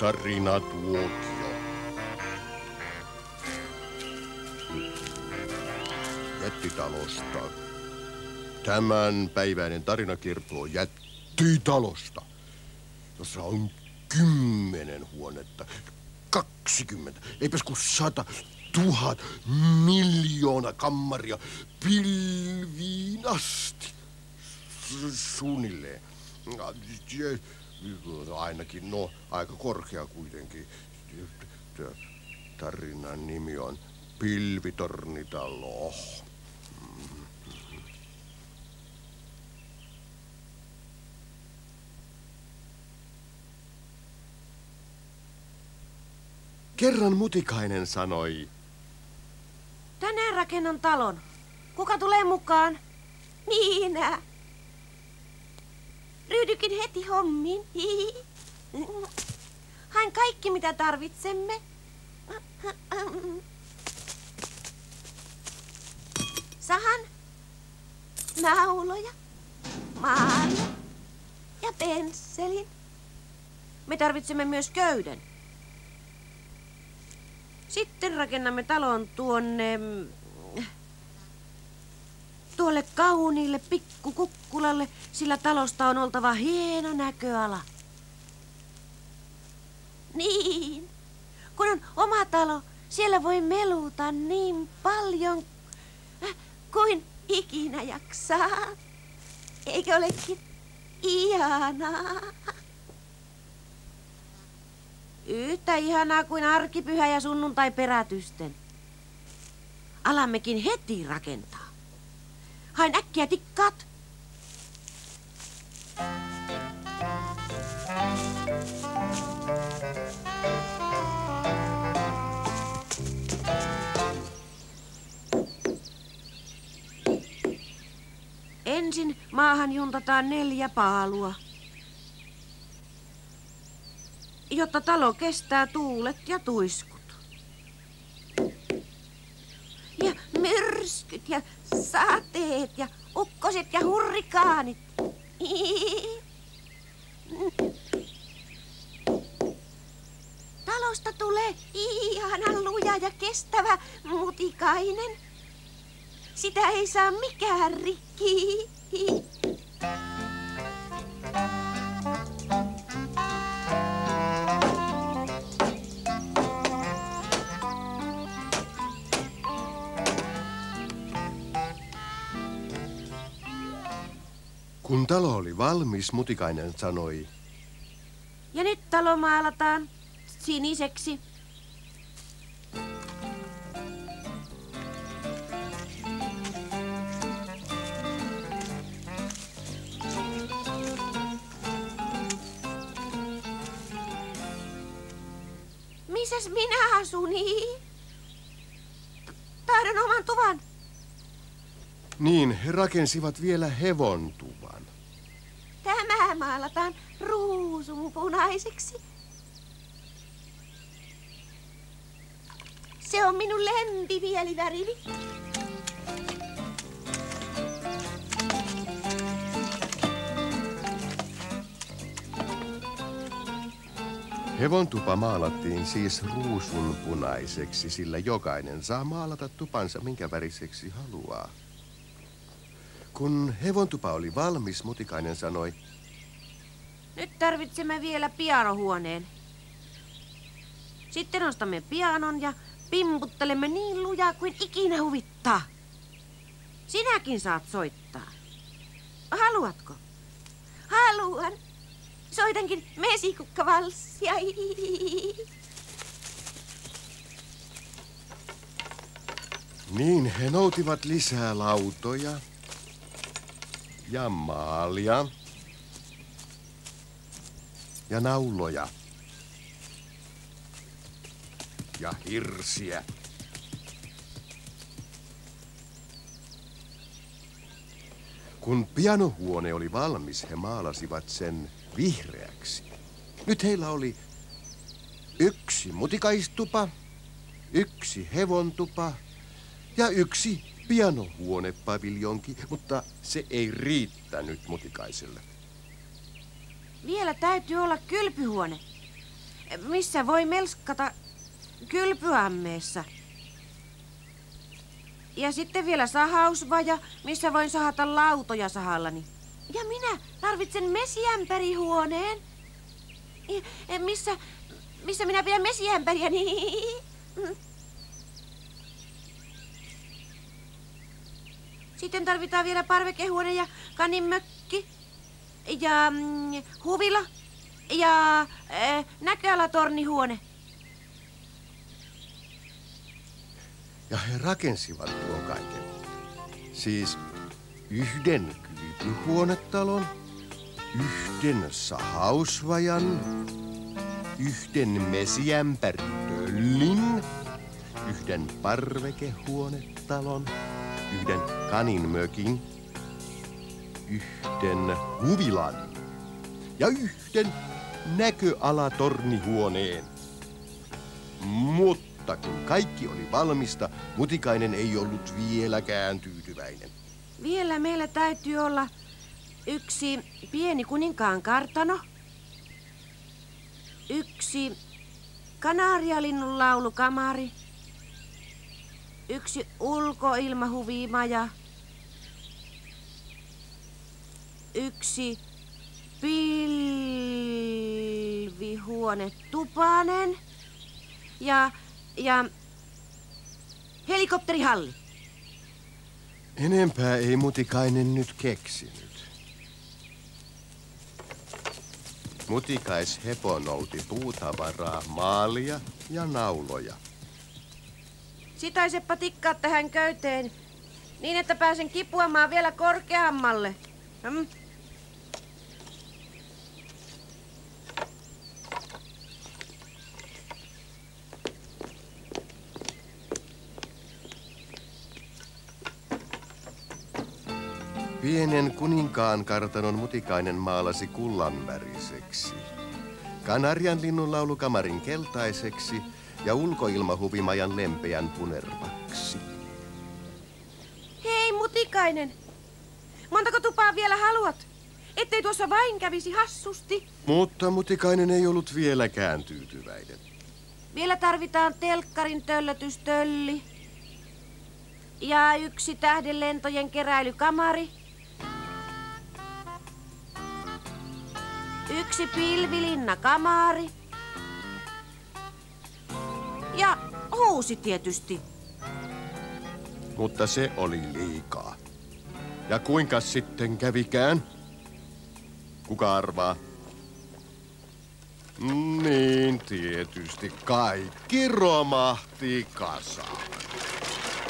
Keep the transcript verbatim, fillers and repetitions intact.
Tarinatuokio. Jättitalosta. Tämänpäiväinen tarinakirplo Jättitalosta, jossa on kymmenen huonetta, kaksikymmentä, eipäs kun sata, tuhat, miljoona kammaria pilviin asti. Suunnilleen. Ainakin, no, aika korkea kuitenkin. Tarinan nimi on Pilvitornitalo. Kerran Mutikainen sanoi: tänään rakennan talon. Kuka tulee mukaan? Minä. Ryhdykin heti hommiin. Hain kaikki, mitä tarvitsemme. Sahan, nauloja, maalla ja pensselin. Me tarvitsemme myös köyden. Sitten rakennamme talon tuonne... tuolle kauniille pikkukukkulalle, sillä talosta on oltava hieno näköala. Niin. Kun on oma talo, siellä voi meluta niin paljon kuin ikinä jaksaa. Eikö olekin ihanaa? Yhtä ihanaa kuin arkipyhä ja sunnuntai perätysten. Alammekin heti rakentaa. Hain äkkiä tikkaat. Ensin maahan juntataan neljä paalua, jotta talo kestää tuulet ja tuiskut. Ja myrskyt ja sateet ja ukkoset ja hurrikaanit. Talosta tulee ihana luja ja kestävä Mutikainen. Sitä ei saa mikään rikki. Kun talo oli valmis, Mutikainen sanoi: ja nyt talo maalataan siniseksi. Missäs minä asun? Tahdon oman tuvan. Niin, he rakensivat vielä hevontuvan. Tämä maalataan ruusunpunaiseksi. Se on minun lempivielivärini. Hevontupa maalattiin siis ruusunpunaiseksi, sillä jokainen saa maalata tupansa minkä väriseksi haluaa. Kun hevontupa oli valmis, Mutikainen sanoi: nyt tarvitsemme vielä pianohuoneen. Sitten nostamme pianon ja pimputtelemme niin lujaa kuin ikinä huvittaa. Sinäkin saat soittaa. Haluatko? Haluan. Soitankin mesikukkavalssia. Niin he noutivat lisää lautoja ja maalia ja nauloja ja hirsiä. Kun pianohuone oli valmis, he maalasivat sen vihreäksi. Nyt heillä oli yksi mutikaistupa, yksi hevontupa ja yksi pianohuonepaviljonki, mutta se ei riittänyt Mutikaiselle. Vielä täytyy olla kylpyhuone. missä voi melskata kylpyammeessa. Ja sitten vielä sahausvaja, missä voin sahata lautoja sahallani. Ja minä tarvitsen mesiämpärihuoneen, missä, missä minä pidän mesiämpäriäni. Sitten tarvitaan vielä parvekehuone ja kaninmökki ja mm, huvila ja eh, näköalatornihuone. Ja he rakensivat tuon kaiken. Siis yhden kylpyhuonetalon, yhden sahausvajan, yhden mesiämpäritöllin, yhden parvekehuonetalon, yhden kaninmökin, yhden huvilan ja yhden näköalatornihuoneen. Mutta kun kaikki oli valmista, Mutikainen ei ollut vieläkään tyytyväinen. Vielä meillä täytyy olla yksi pieni kuninkaan kartano, yksi kanarialinnun laulukamari, yksi ulkoilmahuvimaja, yksi pilvihuone tupanen ja Ja helikopterihalli. Enempää ei Mutikainen nyt keksinyt. Mutikaishepo nouti puutavaraa, maalia ja nauloja. Sitaiseppa tikkaa tähän köyteen, niin että pääsen kipuamaan vielä korkeammalle. Mm. Pienen kuninkaan kartanon Mutikainen maalasi kullanväriseksi, kanarianlinnun laulukamarin keltaiseksi ja ulkoilmahuvimajan lempeän punervaksi. Hei Mutikainen! Montako tupaa vielä haluat? Ettei tuossa vain kävisi hassusti. Mutta Mutikainen ei ollut vieläkään tyytyväinen. Vielä tarvitaan telkkarin töllötystölli ja yksi tähdenlentojen keräilykamari. Yksi pilvilinnakamari. Ja huusi tietysti. Mutta se oli liikaa. Ja kuinka sitten kävikään? Kuka arvaa? Niin tietysti kaikki romahti kasaan.